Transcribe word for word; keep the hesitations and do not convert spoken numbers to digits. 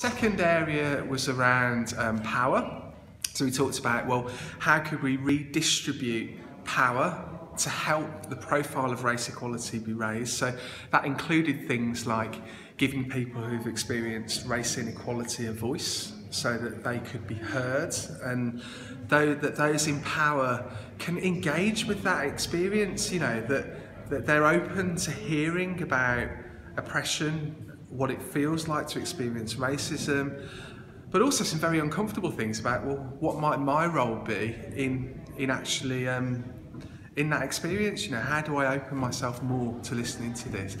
Second area was around um, power. So we talked about, well, how could we redistribute power to help the profile of race equality be raised? So that included things like giving people who've experienced race inequality a voice so that they could be heard, and though that those in power can engage with that experience, you know, that, that they're open to hearing about oppression, what it feels like to experience racism, but also some very uncomfortable things about, well, what might my role be in, in actually um, in that experience? You know, how do I open myself more to listening to this?